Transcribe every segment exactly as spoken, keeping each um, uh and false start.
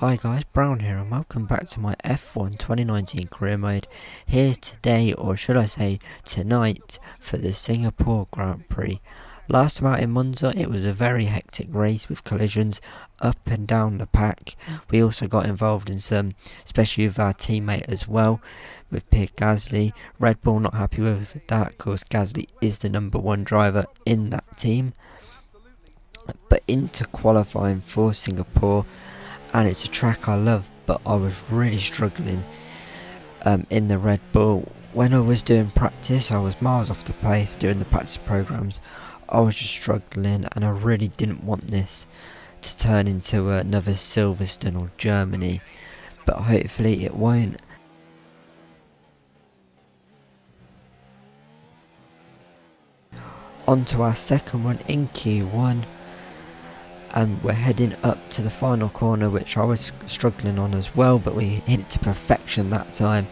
Hi guys, Brown here and welcome back to my F one twenty nineteen career mode here today, or should I say tonight, for the Singapore Grand Prix. Last time out in Monza it was a very hectic race with collisions up and down the pack. We also got involved in some, especially with our teammate as well, with Pierre Gasly. Red Bull not happy with that, of course Gasly is the number one driver in that team. But into qualifying for Singapore, and it's a track I love, but I was really struggling um, in the Red Bull. When I was doing practice, I was miles off the pace doing the practice programs. I was just struggling, and I really didn't want this to turn into another Silverstone or Germany, but hopefully it won't. On to our second one in Q one. And we're heading up to the final corner, which I was struggling on as well, but we hit it to perfection that time,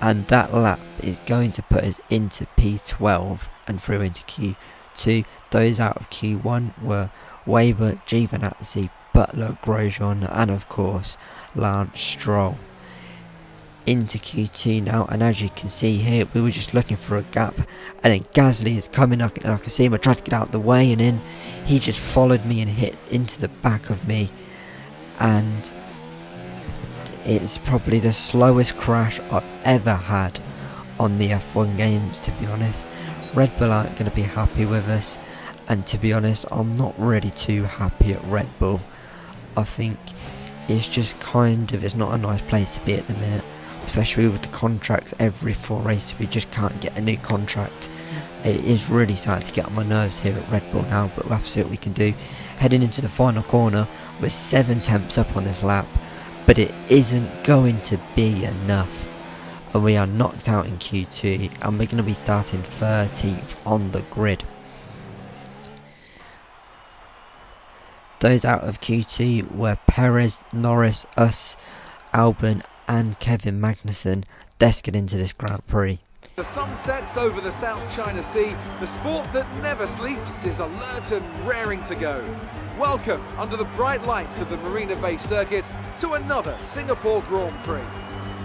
and that lap is going to put us into P twelve and through into Q two. Those out of Q one were Weber, Giovinazzi, Butler, Grosjean, and of course Lance Stroll. Into Q two now, and as you can see here, we were just looking for a gap, and then Gasly is coming. I can, I can see him. I tried to get out of the way, and then he just followed me and hit into the back of me, and it's probably the slowest crash I've ever had on the F one games, to be honest. Red Bull aren't going to be happy with us, and to be honest, I'm not really too happy at Red Bull. I think it's just kind of, it's not a nice place to be at the minute, especially with the contracts. Every four races we just can't get a new contract. It is really starting to get on my nerves here at Red Bull now, but we'll have to see what we can do. Heading into the final corner, we're seven tenths up on this lap, but it isn't going to be enough, and we are knocked out in Q two, and we're going to be starting thirteenth on the grid. Those out of Q two were Perez, Norris, us, Albon and Kevin Magnussen. Let's get into this Grand Prix. The sun sets over the South China Sea. The sport that never sleeps is alert and raring to go. Welcome, under the bright lights of the Marina Bay Circuit, to another Singapore Grand Prix.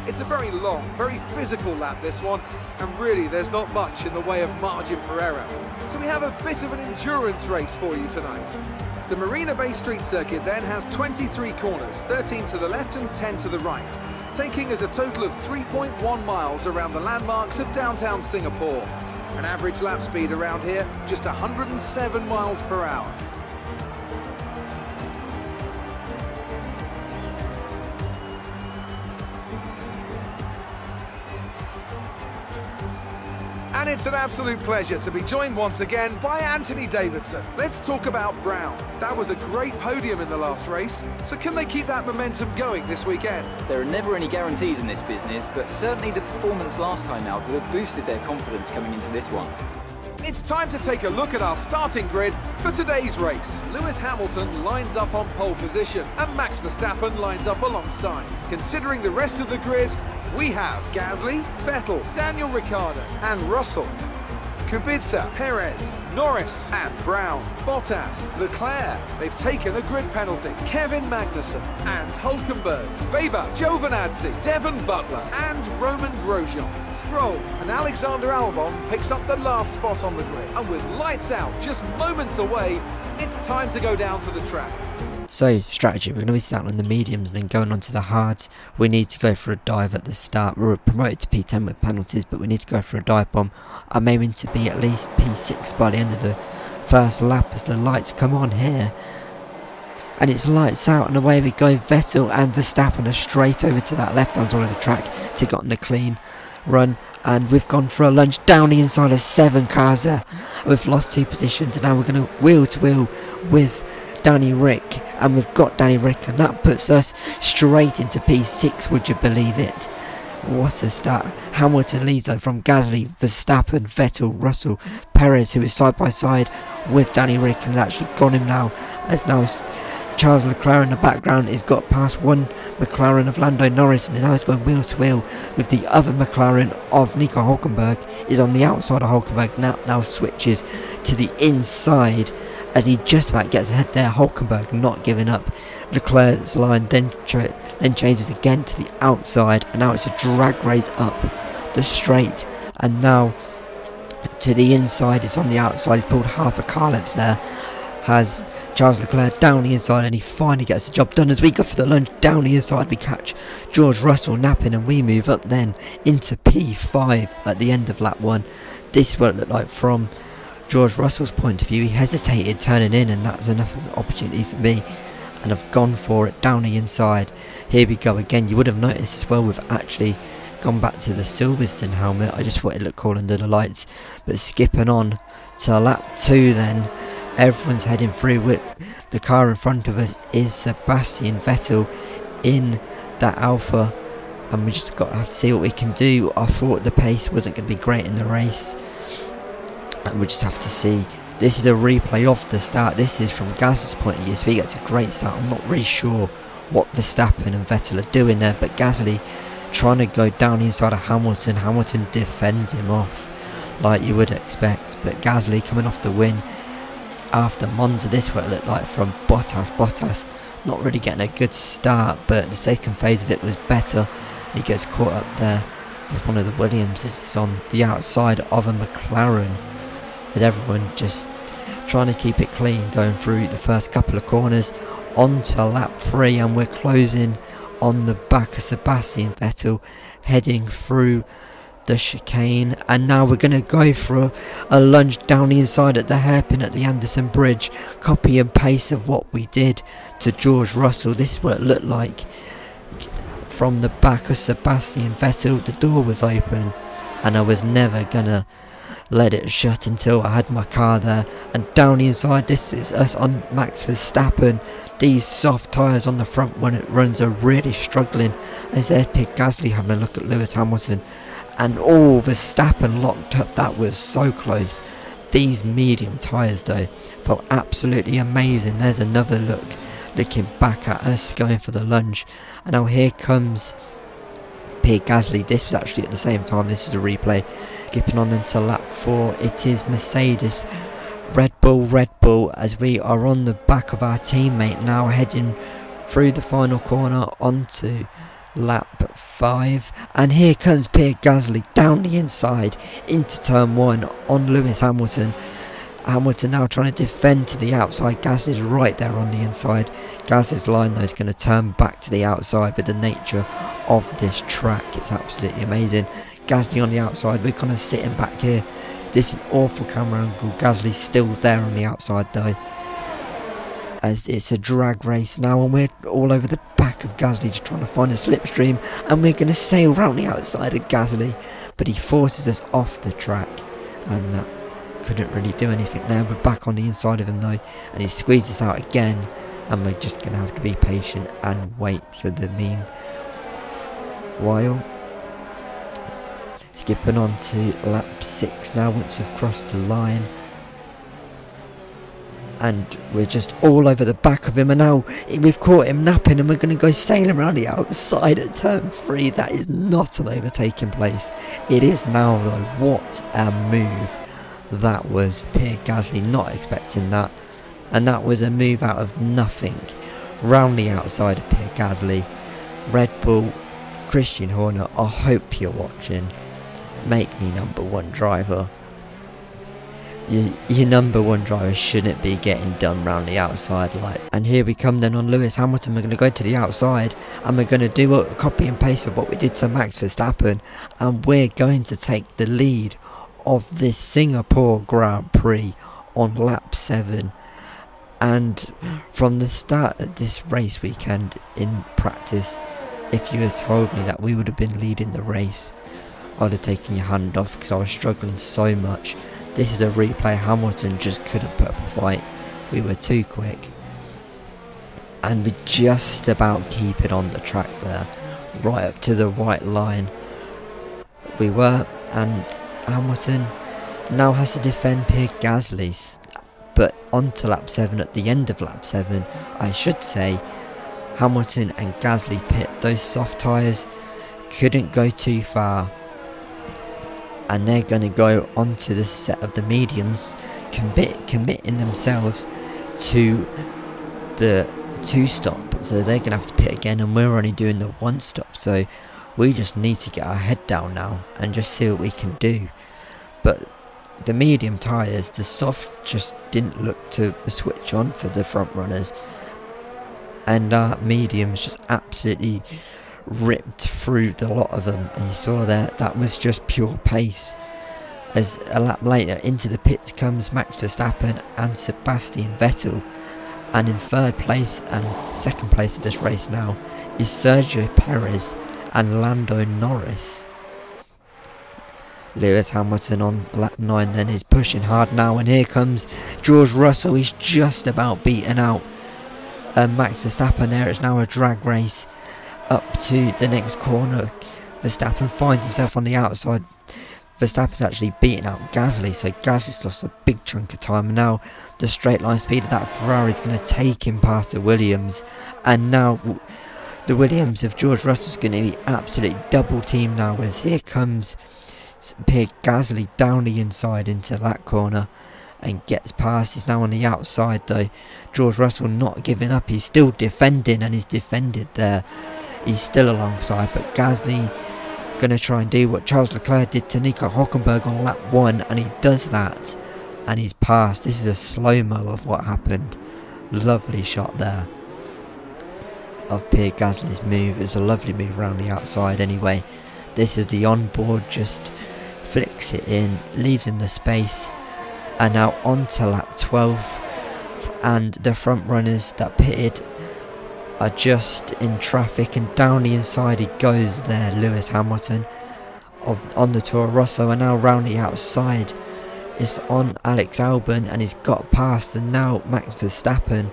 It's a very long, very physical lap, this one, and really there's not much in the way of margin for error. So we have a bit of an endurance race for you tonight. The Marina Bay Street Circuit then has twenty-three corners, thirteen to the left and ten to the right, taking us a total of three point one miles around the landmarks of downtown Singapore. An average lap speed around here, just one hundred and seven miles per hour. And it's an absolute pleasure to be joined once again by Anthony Davidson. Let's talk about Brown. That was a great podium in the last race, so can they keep that momentum going this weekend? There are never any guarantees in this business, but certainly the performance last time out would have boosted their confidence coming into this one. It's time to take a look at our starting grid for today's race. Lewis Hamilton lines up on pole position, and Max Verstappen lines up alongside. Considering the rest of the grid, we have Gasly, Vettel, Daniel Ricciardo, and Russell. Kubica, Perez, Norris, and Brown. Bottas, Leclerc, they've taken a grid penalty. Kevin Magnussen, and Hulkenberg. Weber, Giovinazzi, Devon Butler, and Roman Grosjean. Stroll, and Alexander Albon picks up the last spot on the grid. And with lights out just moments away, it's time to go down to the track. So, strategy, we're going to be starting on the mediums and then going on to the hards. We need to go for a dive at the start. We were promoted to P ten with penalties, but we need to go for a dive bomb. I'm aiming to be at least P six by the end of the first lap as the lights come on here. And it's lights out and away we go. Vettel and Verstappen are straight over to that left hand side of the track to get on the clean run, and we've gone for a lunge down the inside of seven cars there. We've lost two positions, and now we're going to wheel to wheel with Danny Rick, and we've got Danny Rick, and that puts us straight into P six, would you believe it? What a start. Hamilton leads though from Gasly, Verstappen, Vettel, Russell, Perez, who is side by side with Danny Rick and has actually gone him now, as now Charles Leclerc in the background has got past one McLaren of Lando Norris, and now it's going wheel to wheel with the other McLaren of Nico Hulkenberg. Is on the outside of Hulkenberg now, now switches to the inside, as he just about gets ahead there. Hulkenberg not giving up. Leclerc's line then, then changes again to the outside, and now it's a drag race up the straight, and now to the inside. It's on the outside, he's pulled half a car length there, has Charles Leclerc down the inside, and he finally gets the job done as we go for the lunge. Down the inside we catch George Russell napping, and we move up then into P five at the end of lap one. This is what it looked like from George Russell's point of view. He hesitated turning in, and that's enough of an opportunity for me, and I've gone for it down the inside. Here we go again. You would have noticed as well, we've actually gone back to the Silverstone helmet. I just thought it looked cool under the lights. But skipping on to lap two then, everyone's heading through. With the car in front of us is Sebastian Vettel in that Alpha, and we just got to have to see what we can do. I thought the pace wasn't going to be great in the race, and we just have to see. This is a replay of the start. This is from Gasly's point of view, so he gets a great start. I'm not really sure what Verstappen and Vettel are doing there, but Gasly trying to go down inside of Hamilton. Hamilton defends him off like you would expect, but Gasly coming off the win after Monza. This is what it looked like from Bottas. Bottas not really getting a good start, but the second phase of it was better, and he gets caught up there with one of the Williams. It's on the outside of a McLaren, with everyone just trying to keep it clean going through the first couple of corners. On to lap three, and we're closing on the back of Sebastian Vettel heading through the chicane, and now we're going to go for a, a lunge down the inside at the hairpin at the Anderson Bridge. Copy and paste of what we did to George Russell. This is what it looked like from the back of Sebastian Vettel. The door was open, and I was never going to let it shut until I had my car there. And down the inside, this is us on Max Verstappen. These soft tyres on the front when it runs are really struggling, as there's Pierre Gasly having a look at Lewis Hamilton, and all oh, Verstappen locked up. That was so close. These medium tyres though felt absolutely amazing. There's another look looking back at us going for the lunge, and now here comes Pierre Gasly. This was actually at the same time. This is a replay. Skipping on into lap four, it is Mercedes, Red Bull, Red Bull, as we are on the back of our teammate now, heading through the final corner onto lap five, and here comes Pierre Gasly down the inside into turn one on Lewis Hamilton. Hamilton now trying to defend to the outside. Gasly's right there on the inside. Gasly's line though is going to turn back to the outside, but the nature of this track, it's absolutely amazing. Gasly on the outside, we're kind of sitting back here. This is an awful camera angle. Gasly's still there on the outside though, as it's a drag race now, and we're all over the back of Gasly just trying to find a slipstream, and we're going to sail round the outside of Gasly, but he forces us off the track, and that couldn't really do anything there. We're back on the inside of him though, and he squeezes out again, and we're just going to have to be patient and wait for the mean while. Skipping on to lap six now, once we've crossed the line, and we're just all over the back of him, and now we've caught him napping, and we're going to go sailing around the outside at turn three. That is not an overtaking place. It is now though. What a move that was. Pierre Gasly not expecting that, and that was a move out of nothing round the outside of Pierre Gasly. Red Bull, Christian Horner, I hope you're watching. Make me number one driver. Your, your number one driver shouldn't be getting done round the outside like. And here we come then on Lewis Hamilton. We're going to go to the outside, and we're going to do a copy and paste of what we did to Max Verstappen, and we're going to take the lead of this Singapore Grand Prix on lap seven. And from the start of this race weekend in practice, if you had told me that we would have been leading the race, I would have taken your hand off, because I was struggling so much. This is a replay. Hamilton just couldn't put up a fight. We were too quick, and we just about keep it on the track there, right up to the white line we were. And Hamilton now has to defend Pierre Gasly's, but onto lap seven, at the end of lap seven I should say, Hamilton and Gasly pit. Those soft tyres couldn't go too far, and they're going to go onto the set of the mediums. commit, committing themselves to the two-stop, so they're going to have to pit again, and we're only doing the one-stop, so we just need to get our head down now and just see what we can do. But the medium tyres, the soft just didn't look to switch on for the front runners, and our mediums just absolutely ripped through the lot of them, and you saw that that was just pure pace. As a lap later, into the pits comes Max Verstappen and Sebastian Vettel, and in third place and second place of this race now is Sergio Perez and Lando Norris. Lewis Hamilton on lap nine then is pushing hard now, and here comes George Russell. He's just about beaten out uh, Max Verstappen there. It's now a drag race up to the next corner. Verstappen finds himself on the outside. Verstappen's actually beaten out Gasly, so Gasly's lost a big chunk of time, and now the straight line speed of that Ferrari is going to take him past the Williams, and now the Williams of George Russell is going to be absolutely double teamed now, as here comes Pierre Gasly down the inside into that corner and gets past. He's now on the outside though. George Russell not giving up, he's still defending, and he's defended there. He's still alongside, but Gasly going to try and do what Charles Leclerc did to Nico Hulkenberg on lap one, and he does that, and he's passed. This is a slow-mo of what happened. Lovely shot there of Pierre Gasly's move. It's a lovely move around the outside anyway. This is the onboard, just flicks it in, leaves in the space, and now on to lap twelve, and the front runners that pitted are just in traffic, and down the inside he goes there, Lewis Hamilton of, on the Toro Rosso, and now round the outside is on Alex Albon, and he's got past, and now Max Verstappen,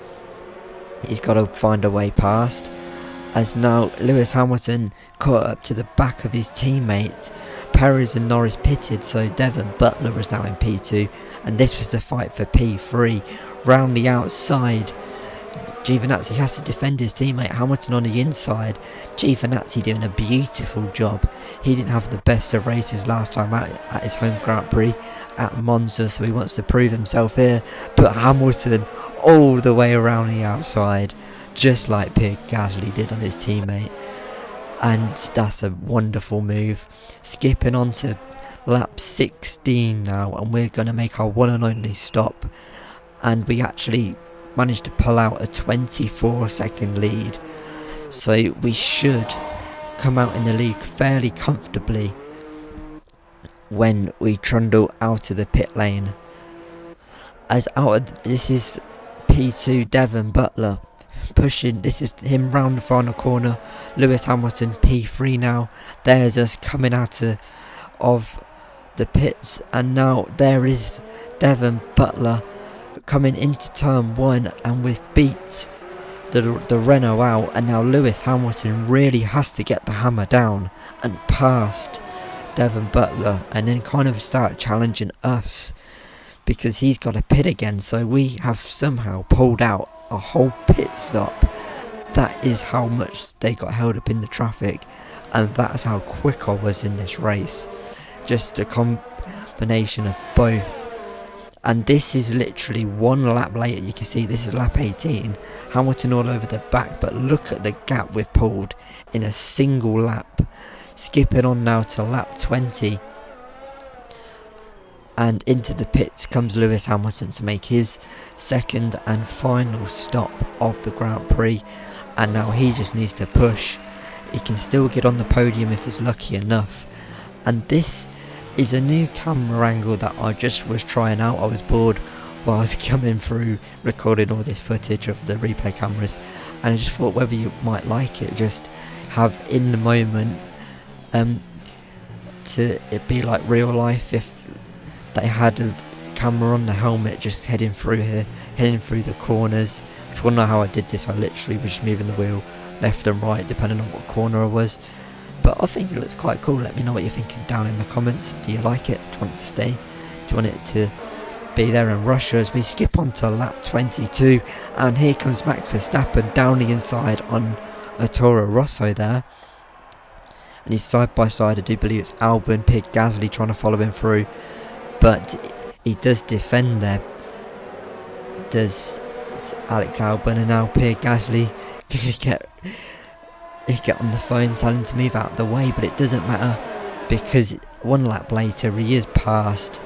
he's got to find a way past, as now Lewis Hamilton caught up to the back of his teammates. Perez and Norris pitted, so Devon Butler was now in P two, and this was the fight for P three. Round the outside, Giovinazzi has to defend his teammate. Hamilton on the inside. Giovinazzi doing a beautiful job. He didn't have the best of races last time out at his home Grand Prix at Monza, so he wants to prove himself here. But Hamilton all the way around the outside, just like Pierre Gasly did on his teammate. And that's a wonderful move. Skipping on to lap sixteen now, and we're going to make our one and only stop. And we actually managed to pull out a twenty-four second lead, so we should come out in the lead fairly comfortably when we trundle out of the pit lane. As out of, this is P two Devon Butler pushing, this is him round the final corner. Lewis Hamilton P three now. There's us coming out of, of the pits, and now there is Devon Butler coming into turn one, and we've beat the, the Renault out, and now Lewis Hamilton really has to get the hammer down and past Devon Butler, and then kind of start challenging us, because he's got a pit again, so we have somehow pulled out a whole pit stop. That is how much they got held up in the traffic, and that is how quick I was in this race. Just a combination of both. And this is literally one lap later. You can see this is lap eighteen. Hamilton all over the back, but look at the gap we've pulled in a single lap. Skipping on now to lap twenty. And into the pits comes Lewis Hamilton to make his second and final stop of the Grand Prix. And now he just needs to push. He can still get on the podium if he's lucky enough. And this is a new camera angle that I just was trying out. I was bored while I was coming through recording all this footage of the replay cameras, and I just thought whether you might like it, just have in the moment um, to it be like real life if they had a camera on the helmet just heading through here, heading through the corners. If you want to know how I did this, I literally was just moving the wheel left and right depending on what corner I was. But I think it looks quite cool. Let me know what you're thinking down in the comments. Do you like it? Do you want it to stay? Do you want it to be there in Russia? As we skip on to lap twenty-two, and here comes Max Verstappen down the inside on a Toro Rosso there, and he's side by side. I do believe it's Albon, Pierre Gasly trying to follow him through, but he does defend there. Does Alex Albon, and now Pierre Gasly gonna get he get on the phone, telling him to move out of the way, but it doesn't matter because one lap later he is past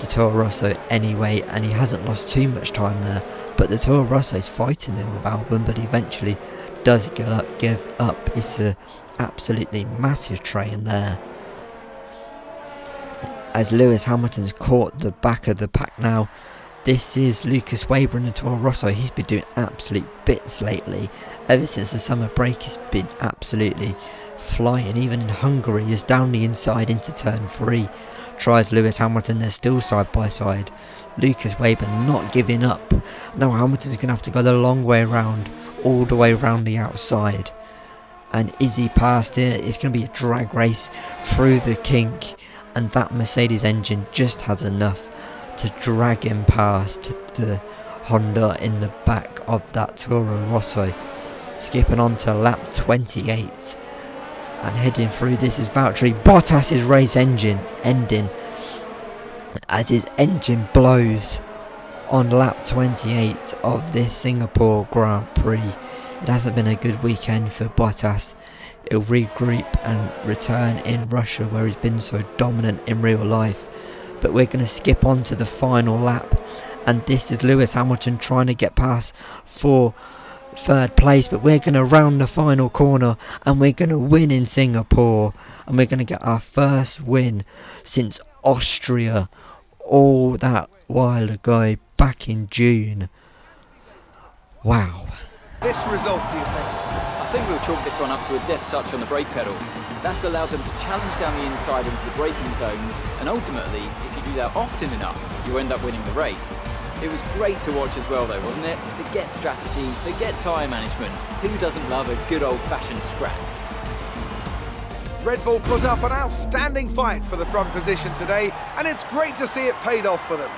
the Toro Rosso anyway, and he hasn't lost too much time there. But the Toro Rosso is fighting him with Albon, but he eventually does get up, give up. It's a absolutely massive train there, as Lewis Hamilton's caught the back of the pack now. This is Lucas Weber in the Toro Rosso. He's been doing absolute bits lately. Ever since the summer break, he's been absolutely flying. Even in Hungary, he's down the inside into turn three. Tries Lewis Hamilton, they're still side by side. Lucas Weber not giving up. Now Hamilton's going to have to go the long way round, all the way round the outside. And is he past here? It's going to be a drag race through the kink. And that Mercedes engine just has enough to drag him past the Honda in the back of that Toro Rosso. Skipping on to lap twenty-eight and heading through, this is Valtteri Bottas's race engine ending as his engine blows on lap twenty-eight of this Singapore Grand Prix. It hasn't been a good weekend for Bottas. He'll regroup and return in Russia, where he's been so dominant in real life. But we're going to skip on to the final lap, and this is Lewis Hamilton trying to get past for third place, but we're going to round the final corner and we're going to win in Singapore, and we're going to get our first win since Austria all that while ago back in June. Wow. This result, do you think? I think we'll chalk this one up to a deft touch on the brake pedal. That's allowed them to challenge down the inside into the braking zones, and ultimately, if you do that often enough, you end up winning the race. It was great to watch as well though, wasn't it? Forget strategy, forget tyre management. Who doesn't love a good old-fashioned scrap? Red Bull put up an outstanding fight for the front position today, and it's great to see it paid off for them.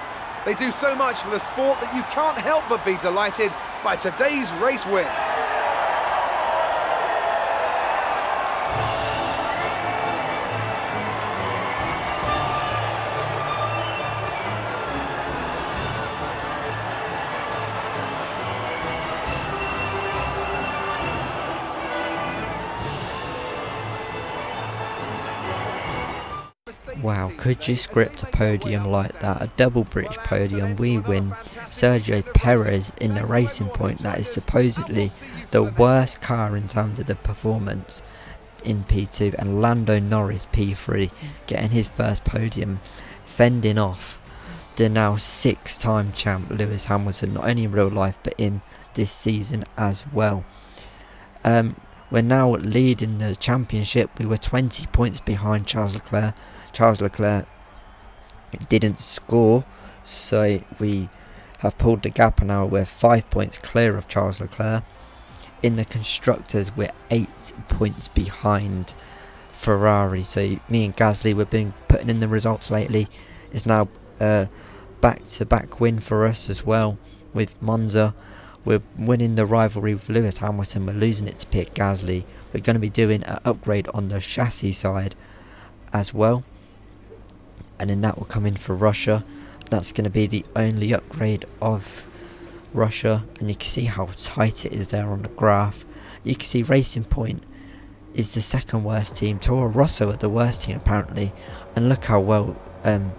They do so much for the sport that you can't help but be delighted by today's race win. Wow, could you script a podium like that? A double British podium, we win. Sergio Perez in the Racing Point, that is supposedly the worst car in terms of the performance in P two, and Lando Norris P three getting his first podium, fending off the now six-time champ Lewis Hamilton, not only in real life but in this season as well. Um, we're now leading the championship. We were twenty points behind Charles Leclerc. Charles Leclerc didn't score, so we have pulled the gap, and now we're five points clear of Charles Leclerc. In the constructors, we're eight points behind Ferrari. So me and Gasly, we've been putting in the results lately. It's now a back-to-back win for us as well with Monza. We're winning the rivalry with Lewis Hamilton. We're losing it to Pierre Gasly. We're going to be doing an upgrade on the chassis side as well, and then that will come in for Russia. That's going to be the only upgrade of Russia, and you can see how tight it is there on the graph. You can see Racing Point is the second worst team, Toro Rosso are the worst team apparently, and look how well um,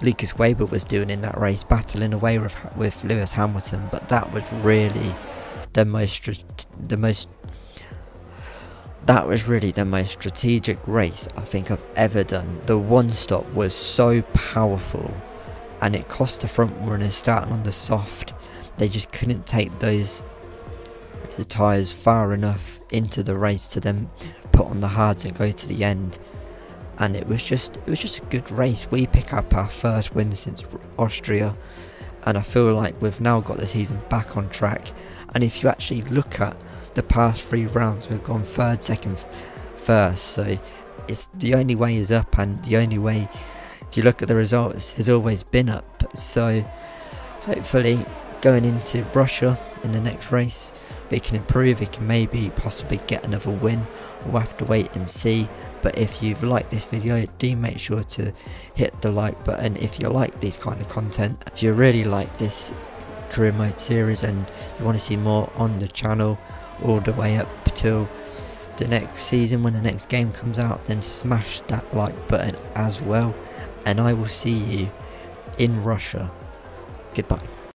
Lucas Weber was doing in that race, battling away with, with Lewis Hamilton. But that was really the most the most That was really the most strategic race I think I've ever done. The one stop was so powerful, and it cost the front runners starting on the soft. They just couldn't take those the tyres far enough into the race to then put on the hards and go to the end. And it was just it was just a good race. We pick up our first win since Austria, and I feel like we've now got the season back on track. And if you actually look at the past three rounds, we've gone third, second, first, so it's the only way is up, and the only way, if you look at the results, has always been up. So hopefully going into Russia in the next race, He can improve, he can maybe possibly get another win. We'll have to wait and see. But if you've liked this video, do make sure to hit the like button if you like this kind of content. If you really like this career mode series and you want to see more on the channel all the way up till the next season when the next game comes out, then smash that like button as well, and I will see you in Russia. Goodbye.